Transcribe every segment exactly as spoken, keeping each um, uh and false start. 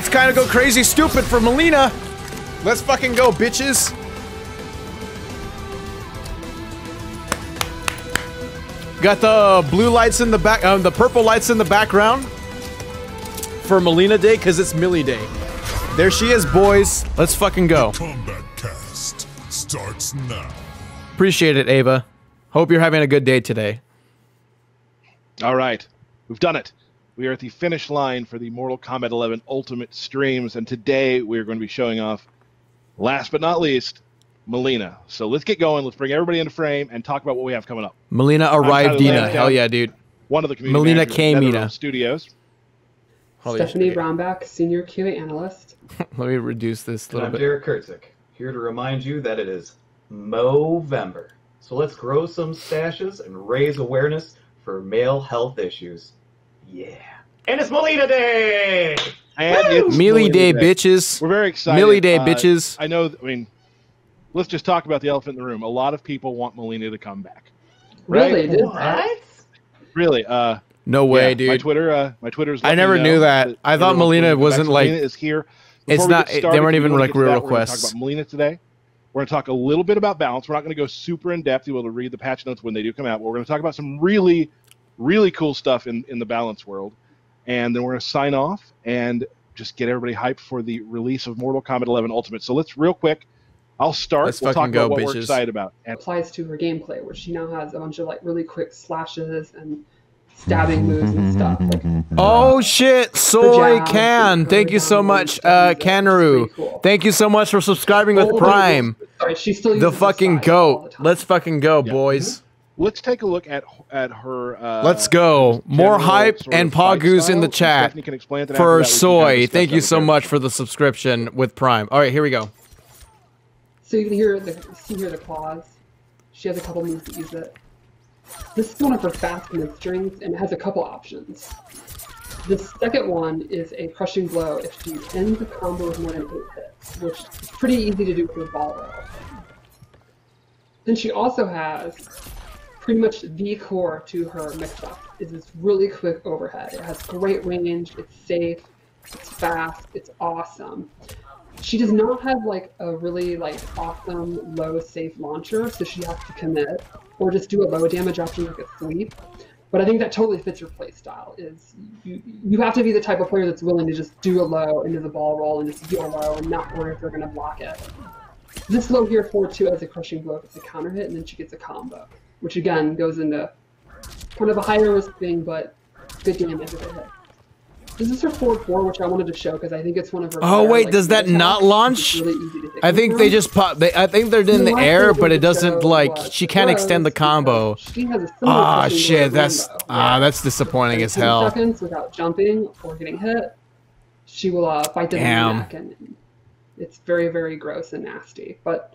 It's kind of go crazy stupid for Melina. Let's fucking go, bitches. Got the blue lights in the back, um, the purple lights in the background for Melina Day, because it's Millie Day. There she is, boys. Let's fucking go. The Combat Kast starts now. Appreciate it, Ava. Hope you're having a good day today. All right. We've done it. We are at the finish line for the Mortal Kombat eleven Ultimate streams, and today we're going to be showing off, last but not least, Melina. So let's get going. Let's bring everybody into frame and talk about what we have coming up. Melina arrived, Dina. Hell yeah, dude. One of the community Melina K. Mina Studios. Stephanie Rombach, Senior Q A Analyst. Let me reduce this a little and I'm bit. Derek Kirtzic, here to remind you that it is Movember. So let's grow some stashes and raise awareness for male health issues. Yeah. And it's Melina Day! And Millie Day, Day, bitches. We're very excited. Millie Day, uh, bitches. I know, I mean... Let's just talk about the elephant in the room. A lot of people want Melina to come back. Right? Really? What? Really? Uh, no way, yeah, dude. My Twitter. Uh, my Twitter's. I never knew that. I thought Melina wasn't like. Melina is here. Before it's not. Started, they weren't even like real that, requests. We're talk about Melina today. We're going to talk a little bit about balance. We're not going to go super in depth. You'll be able to read the patch notes when they do come out. But we're going to talk about some really, really cool stuff in in the balance world, and then we're going to sign off and just get everybody hyped for the release of Mortal Kombat eleven Ultimate. So let's real quick. I'll start. Let's we'll talk go, about what bitches. We're excited about. And applies to her gameplay, where she now has a bunch of like really quick slashes and stabbing moves and stuff. Like, oh uh, shit! Soy Can, thank you so much, uh, Kanaru. Cool. Thank you so much for subscribing oh, with Prime. Sorry, she still the fucking goat. The Let's fucking go, yeah. boys. Let's take a look at at her. Uh, Let's go. More hype and Pagu's in the chat for Soy. Thank you so much for the subscription with Prime. All right, here we go. So you can hear the, see here the claws. She has a couple moves to use it. This is one of her fast mid-strings, and it has a couple options. The second one is a crushing blow if she ends the combo with more than eight hits, which is pretty easy to do for the ball roll. Then she also has pretty much the core to her mix-up, is this really quick overhead. It has great range, it's safe, it's fast, it's awesome. She does not have like a really like awesome low safe launcher, so she has to commit or just do a low damage option like a sweep. But I think that totally fits your play style. Is you you have to be the type of player that's willing to just do a low into the ball roll and just do a low and not worry if they're gonna block it. This low here for two as a crushing blow, it's a counter hit, and then she gets a combo, which again goes into kind of a higher risk thing, but good damage if it hits. This is her four four, which I wanted to show because I think it's one of her. Oh better, wait, like, does that not launch? Really I think they just pop. They, I think they're in the, the air, but it doesn't like she can't extend the combo. Ah oh, shit, that's ah oh, that's disappointing as hell. Seconds without jumping or getting hit, she will uh, bite the neck, and it's very very gross and nasty. But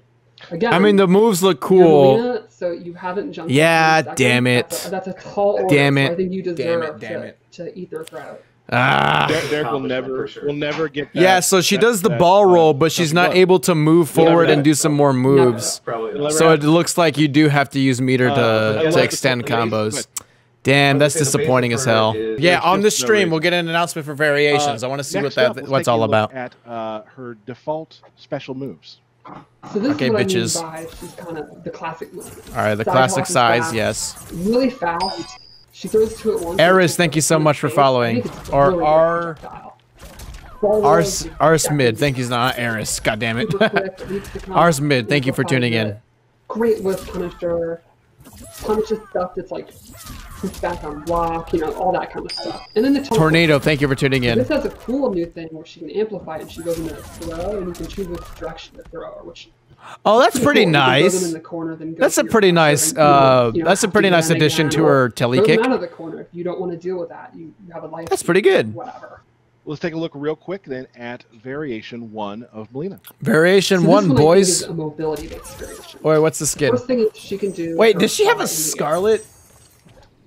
again, I mean the moves look cool. Melina, so you haven't jumped. Yeah, damn it. That's a, that's a tall order. Damn it. So I think you deserve damn it, damn to, it. to eat their throat. Ah, Derek, Derek will never, sure. will never get. That, yeah, so she that, does the that, ball roll, but she's not blood. able to move forward and do some more moves. No, no, no. So it looks like you do have to use meter to uh, to like extend combos. Damn, that's disappointing as hell. Is, yeah, on this stream, no we'll get an announcement for variations. Uh, I want to see what that up, what's all about. At uh, her default special moves. So this okay, is what bitches. I mean by she's kind of the classic. All right, the side classic size, yes. Really fast. She throws two at once. Eris, thank you so much for following. Or R. Ars, Ars Mid. Thank you, not Eris. God damn it. Ars Mid, thank you for tuning in. Great with Punisher. Punisher stuff that's like back on block, you know, all that kind of stuff. And then the Tornado, thank you for tuning in. This has a cool new thing where she can amplify and she goes into a throw and you can choose which direction to throw, which. Oh, that's pretty nice. That's a pretty nice. That's a pretty nice addition to her telly kick. Out of the corner, if you don't want to deal with that, you have a life. That's pretty good. Whatever. Let's take a look real quick then at variation one of Melina. Variation one, boys. Or what's the skin? First thing she can do. Wait, does she have a scarlet?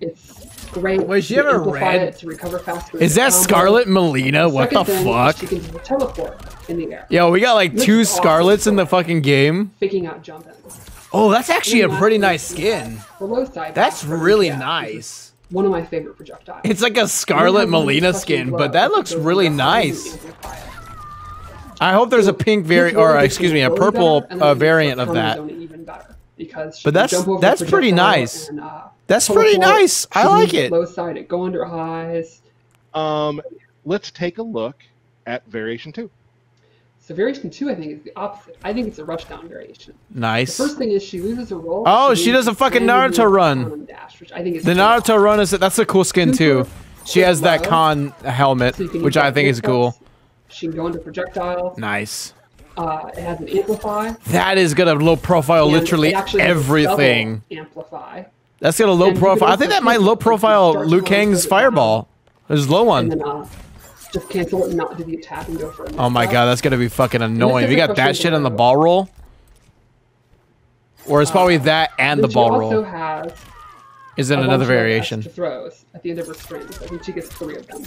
It's great. Wait, she have a red? To recover faster. Is that Scarlet Melina? What the fuck? She can teleport in the air. Yo, we got like this two Scarlets awesome. in the fucking game. Faking out jump ends. Oh, that's actually a pretty nice skin. That's really nice. One of my favorite projectiles. It's like a Scarlet Melina skin, but that looks really nice. I hope there's a pink variant, or excuse me, a purple uh, variant of that. But that's that's pretty nice. And, uh, that's pretty nice. I like it. Low sided, go under eyes. Um, let's take a look at variation two. So variation two, I think, is the opposite. I think it's a rush down variation. Nice. The first thing is she loses a roll. Oh, she, she does a fucking Naruto run. Dash, which I think is the Naruto awesome. run is that's a cool skin too. She has that Khan helmet, so which I think is cool. She can go into projectile. Nice. Uh, it has an amplify. That is gonna low profile and literally everything. Amplify. That's gonna low and profile. I think that might low profile Liu Kang's fireball. There's low one. And then, uh, just cancel it and not do the attack and go for it. Oh my god, that's gonna be fucking annoying. If you got that shit on the ball roll, or it's probably uh, that and the ball roll. Has is it another variation? Throws at the end of her strings. I think she gets three of them.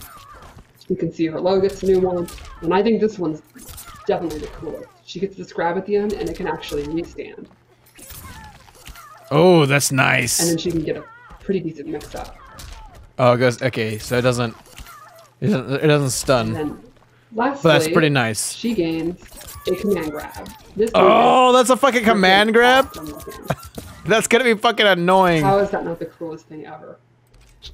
You can see her logo gets a new one, and I think this one's definitely the coolest. She gets this grab at the end, and it can actually restand. Oh, that's nice. And then she can get a pretty decent mix up. Oh, it goes okay, so it doesn't. It doesn't, it doesn't stun. Then, lastly, but that's pretty nice. She gains a command grab. This oh, that's a fucking command grab? That's going to be fucking annoying. How is that not the coolest thing ever?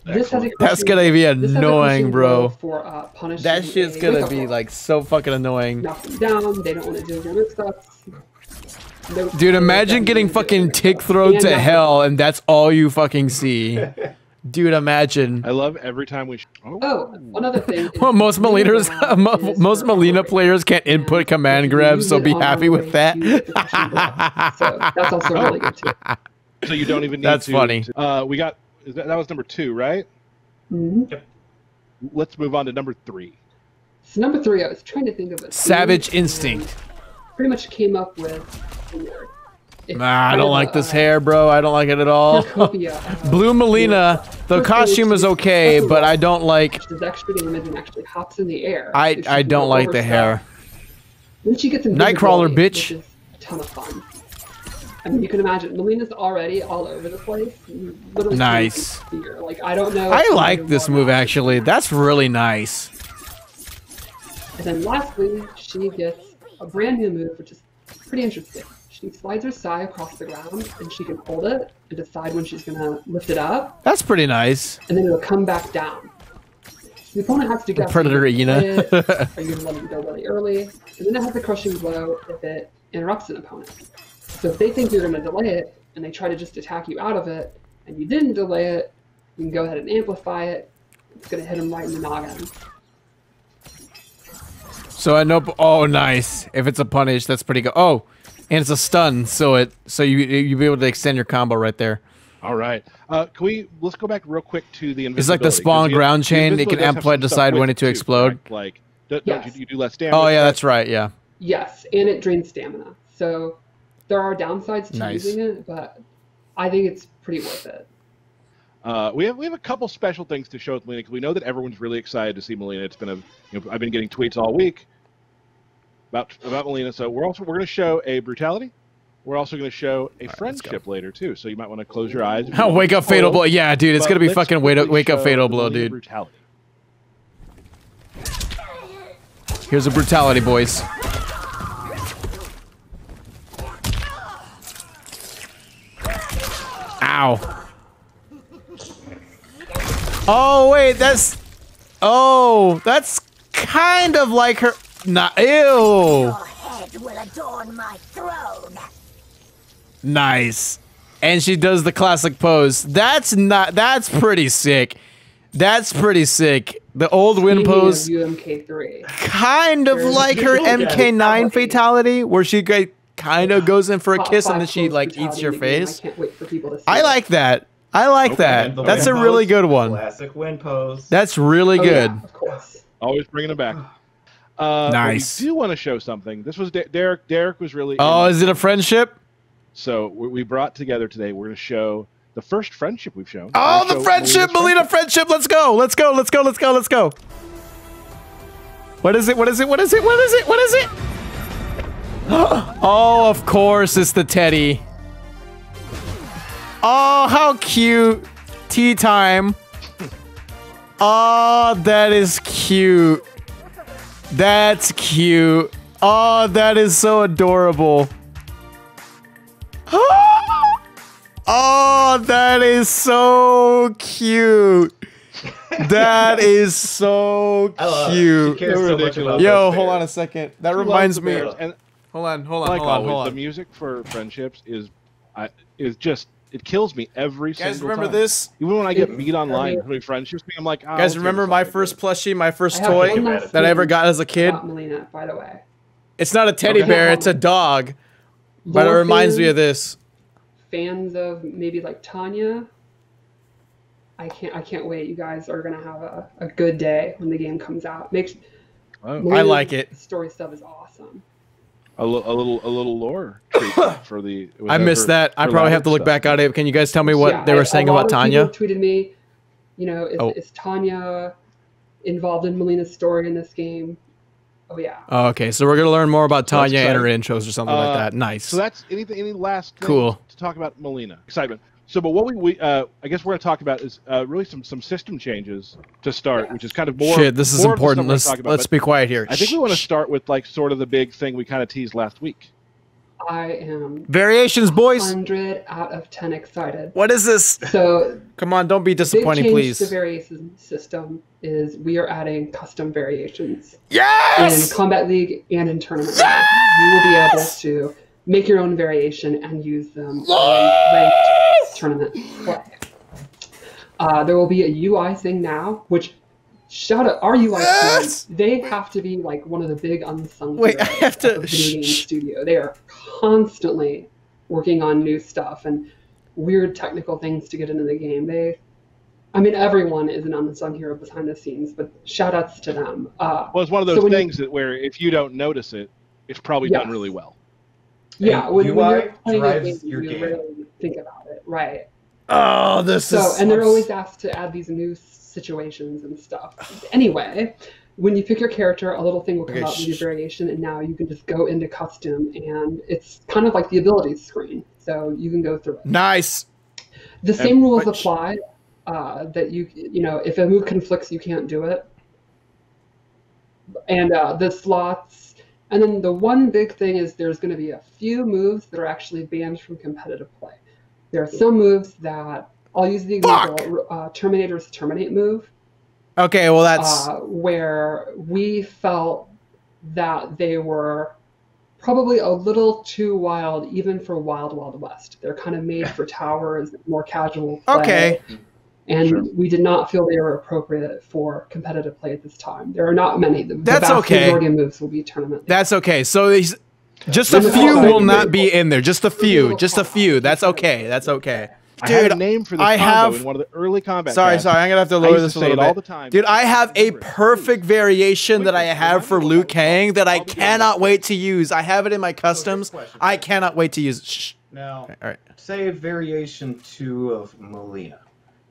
This has a that's going to be annoying, bro. For, uh, that shit's going to be like so fucking annoying. Nothing down. They don't want to do their stuff. They're Dude, imagine getting fucking tick thrown to hell and that's all you fucking see. Dude, imagine. I love every time we. Sh oh. oh, one other thing. Well, most Molinas, most Molina players can't input command grabs, so be happy with that. So that's also really good too. So you don't even need. That's to, funny. To, uh, we got is that, that was number two, right? Mm-hmm. Yep. Let's move on to number three. So number three, I was trying to think of it. Savage Instinct. Pretty much came up with. It's nah, I don't like a, this uh, hair, bro. I don't like it at all. Blue Melina, the costume is okay, but I don't like. Extra damage and actually hops in the air. I I don't like the hair. Then she gets Nightcrawler, bitch. Which is a ton of fun. I mean, you can imagine Melina's already all over the place. Nice. Like I don't know. I like this move actually. That's really nice. And then lastly, she gets a brand new move, which is pretty interesting. She slides her sai across the ground, and she can hold it and decide when she's going to lift it up. That's pretty nice. And then it'll come back down. The opponent has to guess. The predator, you know. It, are you going to let it go really early? And then it has a crushing blow if it interrupts an opponent. So if they think you're going to delay it, and they try to just attack you out of it, and you didn't delay it, you can go ahead and amplify it. It's going to hit them right in the noggin. So I know. Oh, nice. If it's a punish, that's pretty good. Oh. And it's a stun, so it so you you'll be able to extend your combo right there. All right, uh, can we let's go back real quick to the invisibility. It's like the spawn ground chain; it can amplify, decide when it to explode. Too, like, don't, yes. don't you, you do less damage. Oh yeah, that's right. Yeah. Yes, and it drains stamina, so there are downsides to nice. using it, but I think it's pretty worth it. Uh, we have we have a couple special things to show with Melina because we know that everyone's really excited to see Melina. It's been a you know, I've been getting tweets all week. About, about Melina, so we're also we're going to show a brutality. We're also going to show a right, friendship later too. So you might want to close your eyes. Oh, wake up, fatal blow! Yeah, dude, it's going to be fucking wake up, wake up, fatal blow, dude. Brutality. Here's a brutality, boys. Ow! Oh wait, that's oh, that's kind of like her. Nah, ew. Your head will adorn my throne. Nice. And she does the classic pose. That's not that's pretty sick. That's pretty sick. The old wind pose. U M K three. Kind of There's like her M K nine fatality where she kind of goes in for a kiss and then she like eats your face. I like that. I like okay, that. That's a pose. really good one. Classic wind pose. That's really oh, good. Yeah, of course. Always bringing it back. Uh, nice. We do want to show something. This was De Derek. Derek was really. Oh, is it a friendship? So we brought together today. We're going to show the first friendship we've shown. Oh, the show friendship, Melina friendship. friendship. Let's go. Let's go. Let's go. Let's go. Let's go. What is it? What is it? What is it? What is it? What is it? Oh, of course, it's the teddy. Oh, how cute. Tea time. Oh, that is cute. That's cute. Oh, that is so adorable. Oh, that is so cute. That is so cute. Yo, hold on a second. That reminds me. And hold on, hold on, like hold on, hold on. The music for friendships is, I, is just. It kills me every single time. Guys, remember this? Even when I get meat online, my friends just me, I'm like, oh, guys, remember my first plushie, my first toy that I ever got as a kid? Melina, by the way. It's not a teddy bear, it's a dog. But it reminds me of this. Fans of maybe like Tanya. I can't I can't wait. You guys are gonna have a, a good day when the game comes out. Make oh, I like it. Story stuff is awesome. A, l a little, a little lore for the. Whatever, I missed that. I probably have to look stuff. back at it. Can you guys tell me what yeah, they were I, saying a lot about of Tanya? People tweeted me, you know, is, oh. is Tanya involved in Melina's story in this game? Oh yeah. Oh, okay, so we're gonna learn more about Tanya so and her intros or something uh, like that. Nice. So that's anything. Any last thing cool to talk about Melina? Excitement. So, but what we, we uh, I guess we're gonna talk about is uh, really some some system changes to start, yeah. which is kind of more. Shit, this is important. Let's about, let's be quiet here. I think we want to start with like sort of the big thing we kind of teased last week. I am variations, boys. one hundred out of ten excited. What is this? So come on, don't be disappointing, big please. The variation system is we are adding custom variations. Yes. In Combat League and in tournament, yes! you will be able to make your own variation and use them. Yes! In ranked tournament play. Uh, there will be a U I thing now, which shout out our U I yes! team, they have to be like one of the big unsung Wait, I have to video game studio. They are constantly working on new stuff and weird technical things to get into the game. They, I mean, everyone is an unsung hero behind the scenes, but shout outs to them. Uh, well, it's one of those so things you, that where if you don't notice it, it's probably yes. done really well. Yeah, when, U I when you're playing drives game, your you game. Really think about it, right? Oh, this so, is so. And they're always asked to add these new situations and stuff. Anyway, when you pick your character, a little thing will come okay, out in your variation, and now you can just go into custom, and it's kind of like the abilities screen, so you can go through it. Nice. The and same rules apply. Uh, that you you know, if a move conflicts, you can't do it. And uh, the slots. And then the one big thing is there's going to be a few moves that are actually banned from competitive play. There are some moves that I'll use the example uh, Terminator's Terminate move. Okay, well that's uh, where we felt that they were probably a little too wild, even for Wild Wild West. They're kind of made for towers, more casual play. Okay. And sure. we did not feel they were appropriate for competitive play at this time. There are not many. The, That's the vast okay. majority of moves will be tournament. That's okay. So these, just a few will not be in there. Just a few. Just a few. That's okay. That's okay. Dude, I have a name for this I have, in one of the early combat. Sorry, sorry. I'm gonna have to lower this a little bit. All the time. Dude, I have a perfect variation that I have for Liu Kang that I cannot wait to use. I have it in my customs. I cannot wait to use it. Shh. Now, all right, all right. Say variation two of Melina.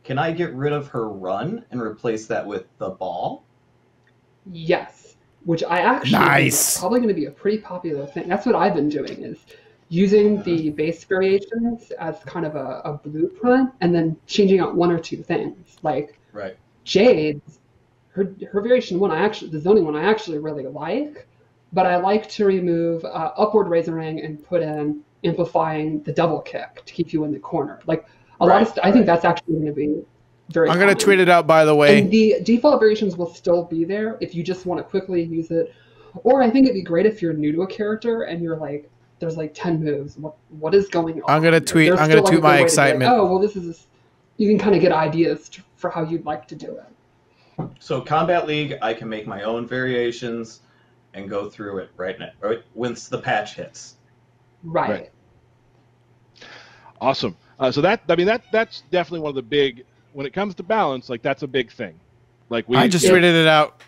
Can I get rid of her run and replace that with the ball? Yes, which I actually nice. think is probably going to be a pretty popular thing. That's what I've been doing is using the base variations as kind of a, a blueprint and then changing out one or two things. Like right. Jade's, her, her variation one, I actually the zoning one I actually really like, but I like to remove uh, upward razor ring and put in amplifying the double kick to keep you in the corner. Like. A right, lot of I right. think that's actually going to be very. I'm going to tweet it out, by the way. And the default variations will still be there if you just want to quickly use it, or I think it'd be great if you're new to a character and you're like, "There's like ten moves. What what is going on?" I'm going to tweet. I'm going like to tweet my excitement. Like, oh well, this is. You can kind of get ideas to, for how you'd like to do it. So Combat League, I can make my own variations, and go through it right now. Right, once the patch hits. Right. right. Awesome. Uh, so that I mean that that's definitely one of the big when it comes to balance, like that's a big thing. Like we I just tweeted it out.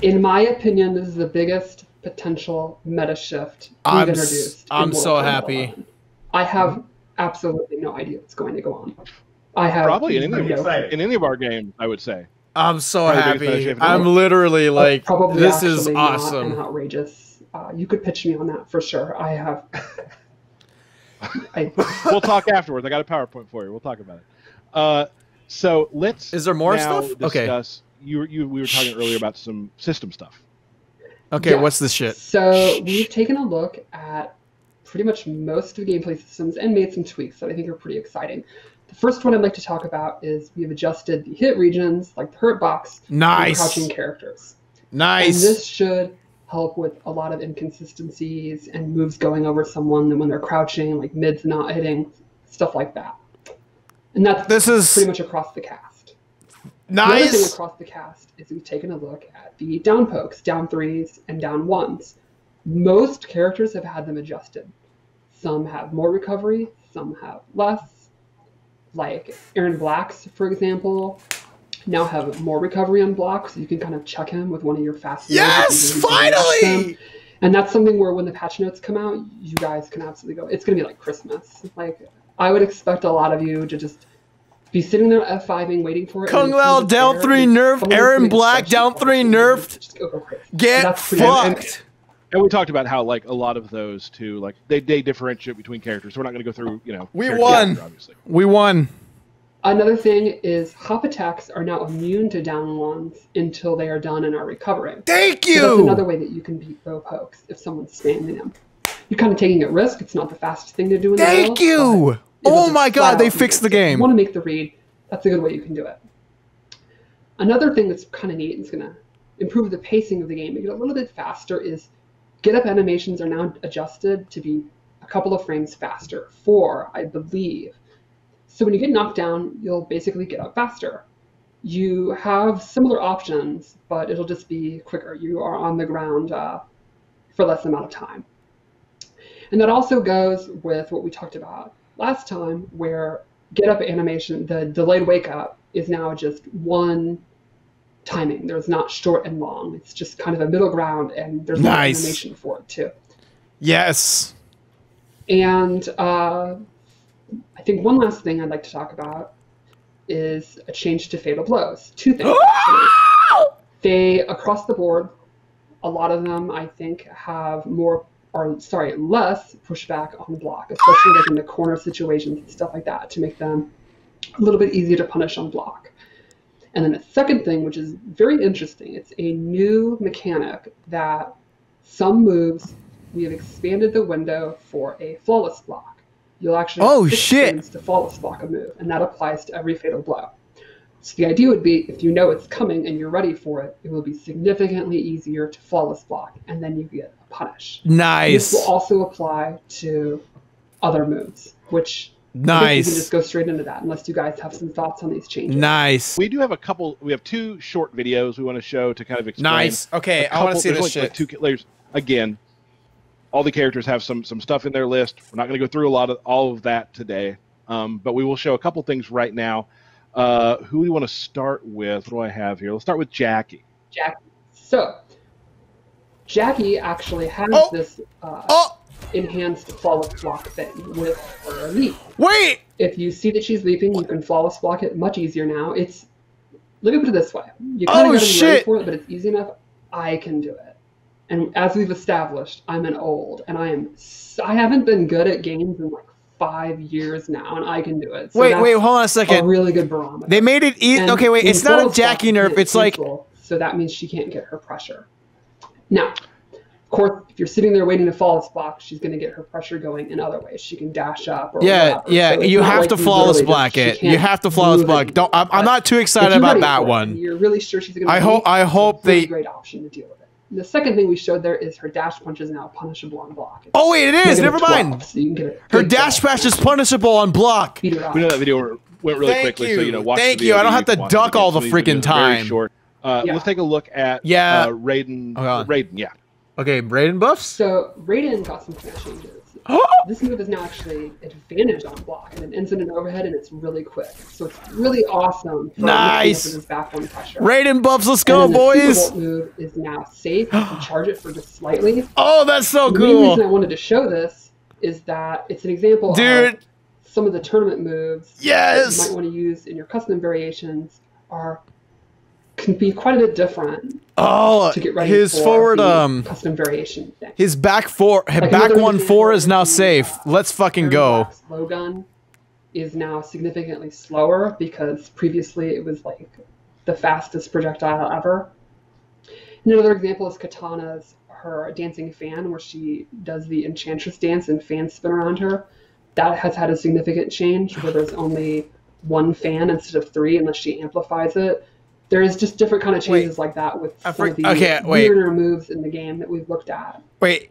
In my opinion, this is the biggest potential meta shift we've I'm introduced. I'm in so happy. I have absolutely no idea what's going to go on. I have probably in any of, in any of our games, I would say. I'm so probably happy. I'm literally like probably this is awesome. Not outrageous. Uh, you could pitch me on that for sure. I have. I, we'll talk afterwards. I got a PowerPoint for you. We'll talk about it. Uh, so let's. Is there more now stuff? Discuss, okay. You you we were talking earlier about some system stuff. Okay, yeah. What's this shit? So we've taken a look at pretty much most of the gameplay systems and made some tweaks that I think are pretty exciting. The first one I'd like to talk about is we've adjusted the hit regions, like the hurt box, nice. And crouching characters. Nice. And this should help with a lot of inconsistencies and moves going over someone when they're crouching, like mids not hitting, stuff like that. And that's this is... pretty much across the cast. Nice. The other thing across the cast is we've taken a look at the down pokes, down threes, and down ones. Most characters have had them adjusted. Some have more recovery, some have less. Like Aaron Black's, for example, now have more recovery on blocks, so you can kind of chuck him with one of your fast moves. Yes, finally! And that's something where when the patch notes come out, you guys can absolutely go, it's going to be like Christmas. Like, I would expect a lot of you to just be sitting there F fiving, waiting for it. Kung Lao down three nerfed, Aaron Black down three nerfed. Just go, go crazy. Get fucked! And we talked about how, like, a lot of those two, like, they, they differentiate between characters. So we're not going to go through, you know. We won. Obviously. We won. Another thing is hop attacks are now immune to down ones until they are done and are recovering. Thank you. So that's another way that you can beat low pokes if someone's spamming them. You're kind of taking a risk. It's not the fastest thing to do in the world. Thank you. Oh my God, they fixed the game. If you want to make the read, that's a good way you can do it. Another thing that's kind of neat and is going to improve the pacing of the game, make it a little bit faster, is get-up animations are now adjusted to be a couple of frames faster. Four, I believe. So when you get knocked down, you'll basically get up faster. You have similar options, but it'll just be quicker. You are on the ground uh, for less amount of time. And that also goes with what we talked about last time, where get-up animation, the delayed wake-up, is now just one timing. There's not short and long. It's just kind of a middle ground, and there's nice. More animation for it, too. Yes. And... Uh, I think one last thing I'd like to talk about is a change to fatal blows. Two things. They, across the board, a lot of them, I think, have more, or sorry, less pushback on the block, especially like in the corner situations and stuff like that, to make them a little bit easier to punish on block. And then the second thing, which is very interesting, it's a new mechanic that some moves, we have expanded the window for a flawless block. You'll actually oh, shit. To flawless block a move, and that applies to every fatal blow. So the idea would be, if you know it's coming and you're ready for it, it will be significantly easier to flawless block, and then you get a punish. Nice. This will also apply to other moves, which nice. You can just go straight into that, unless you guys have some thoughts on these changes. Nice. We do have a couple. We have two short videos we want to show to kind of explain. Nice. Okay, couple, I want to see this like, shit. Like two layers again. All the characters have some some stuff in their list. We're not going to go through a lot of all of that today, um, but we will show a couple things right now. Uh, who do we want to start with? What do I have here? Let's start with Jackie. Jackie. So Jackie actually has oh. this uh, oh. enhanced flawless block thing with her leap. Wait! If you see that she's leaping, you can flawless block it much easier now. It's let me put it this way: you kind of got to be ready for it, but it's easy enough. I can do it. And as we've established, I'm an old, and I am. I haven't been good at games in like five years now, and I can do it. So wait, wait, hold on a second. A really good barometer. They made it easy. Okay, wait, it's not a Jackie nerf. It's, it's like so that means she can't get her pressure. Now, of course, if you're sitting there waiting to flawless block, she's going to get her pressure going in other ways. She can dash up. Or yeah, whatever. Yeah, so you have like to flawless block it. You have to flawless block. Don't. I'm, I'm not too excited about that one. It, you're really sure she's going to. I hope. I hope they. A great option to deal with. The second thing we showed there is her dash punch is now punishable on block. It's oh, wait, it is. Never mind. So you can get her dash punch is punishable on block. We know that video went really Thank quickly, you. So you know, watch Thank the video. Thank you. I don't have to duck all the freaking time. Short. Uh, yeah. Let's take a look at yeah. uh, Raiden. Oh, Raiden, yeah. Okay, Raiden buffs? So Raiden got some changes. This move is now actually advantage on block and an instant overhead, and it's really quick. So it's really awesome. For nice. His back one pressure. Raiden buffs, let's go, and then the boys. Super Bolt move is now safe. You can charge it for just slightly. Oh, that's so the cool. The reason I wanted to show this is that it's an example Dude. Of some of the tournament moves yes. that you might want to use in your custom variations are can be quite a bit different. Oh, to get ready his for forward um custom variation thing. His back four, his like back one four is now safe. Uh, Let's fucking go. Slow gun is now significantly slower because previously it was like the fastest projectile ever. Another example is Katana's, her dancing fan, where she does the Enchantress dance and fans spin around her. That has had a significant change, where there's only one fan instead of three, unless she amplifies it. There's just different kind of changes wait, like that with some for, of the okay, weirder wait. moves in the game that we've looked at. Wait,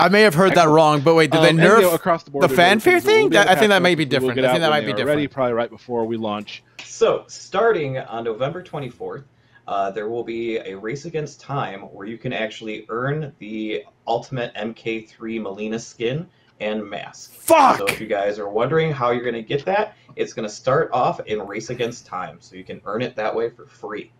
I may have heard Excellent. that wrong, but wait, did um, they nerf across the, the fanfare thing? That, I think that might be different. We'll I think that might be different. Ready, probably right before we launch. So, starting on November twenty-fourth, uh, there will be a Race Against Time where you can actually earn the Ultimate M K three Melina skin and mask. Fuck! So if you guys are wondering how you're going to get that, it's going to start off in Race Against Time, so you can earn it that way for free.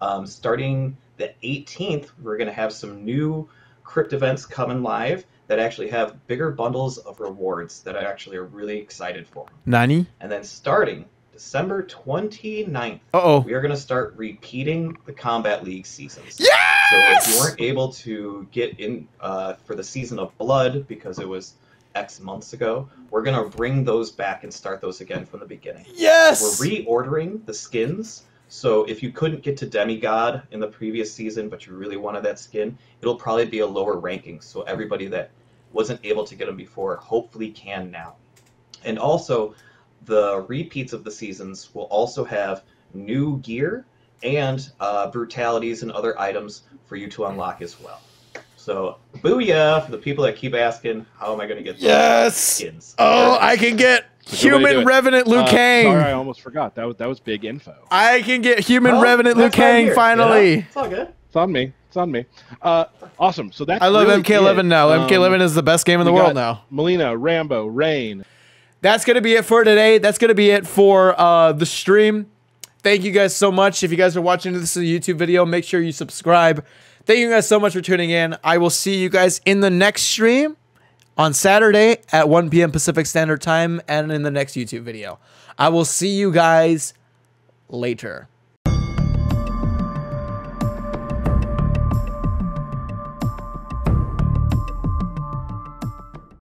Um, starting the eighteenth, we're going to have some new Crypt events coming live that actually have bigger bundles of rewards that I actually are really excited for. Nani? And then starting December twenty-ninth, uh-oh, we are going to start repeating the Combat League seasons. Yes! So if you weren't able to get in uh, for the Season of Blood because it was X months ago, we're going to bring those back and start those again from the beginning. Yes! We're reordering the skins. So if you couldn't get to Demigod in the previous season, but you really wanted that skin, it'll probably be a lower ranking. So everybody that wasn't able to get them before hopefully can now. And also, the repeats of the seasons will also have new gear and uh, brutalities and other items for you to unlock as well. So, booyah for the people that keep asking, how am I going to get yes! skins? Oh, Perfect. I can get... Human Revenant Liu Kang. Uh, sorry, I almost forgot. That was that was big info. I can get Human well, Revenant Liu Kang finally. Yeah, it's all good. It's on me. It's on me. Uh, awesome. So that's I love really M K eleven it. now. Um, M K eleven is the best game in the world now. Melina, Rambo, Rain. That's gonna be it for today. That's gonna be it for uh, the stream. Thank you guys so much. If you guys are watching this as a YouTube video, make sure you subscribe. Thank you guys so much for tuning in. I will see you guys in the next stream on Saturday at one P M Pacific Standard Time and in the next YouTube video. I will see you guys later.